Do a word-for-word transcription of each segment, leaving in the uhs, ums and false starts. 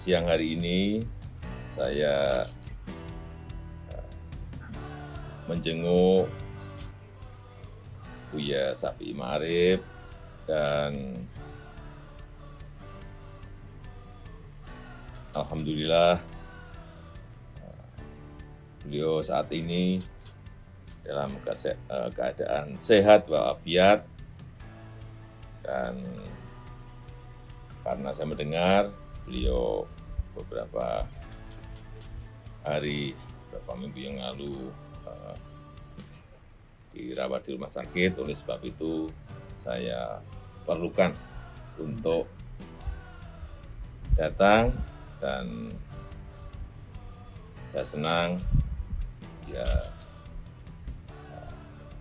siang hari ini saya menjenguk Buya Syafii Ma'arif dan alhamdulillah beliau saat ini dalam keadaan sehat walafiat, dan karena saya mendengar beliau beberapa hari, beberapa minggu yang lalu uh, dirawat di rumah sakit. Oleh sebab itu saya perlukan untuk datang, dan saya senang ya uh,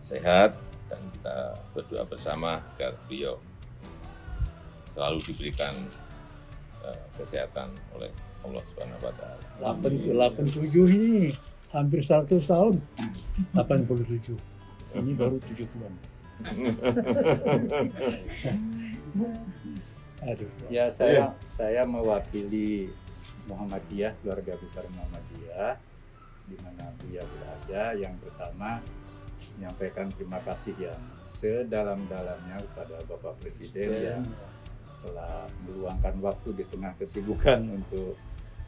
sehat, dan kita berdoa bersama agar beliau selalu diberikan uh, kesehatan oleh Allah Subhanahu wa taala. delapan puluh tujuh ini hampir seratus tahun. delapan puluh tujuh. Ini baru tujuh bulan. Aduh. Ya saya saya mewakili Muhammadiyah, keluarga besar Muhammadiyah di mana Buya berada. Yang pertama menyampaikan terima kasih yang sedalam-dalamnya kepada Bapak Presiden ya, yang telah meluangkan waktu di tengah kesibukan untuk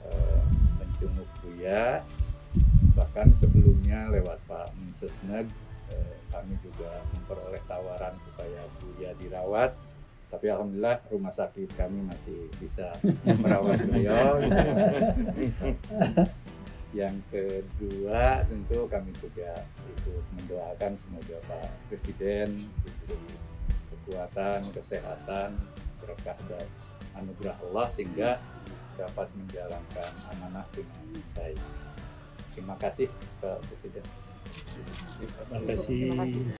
uh, menjenguk Buya. Bahkan sebelumnya lewat Pak Mensesneg uh, kami juga memperoleh tawaran supaya Buya dirawat, tapi alhamdulillah rumah sakit kami masih bisa merawat beliau. Yang kedua tentu kami juga ikut mendoakan semoga Pak Presiden diberi kekuatan, kesehatan, berkah dan anugerah Allah sehingga dapat menjalankan amanah dengan baik. Terima kasih Pak Presiden. Terima kasih.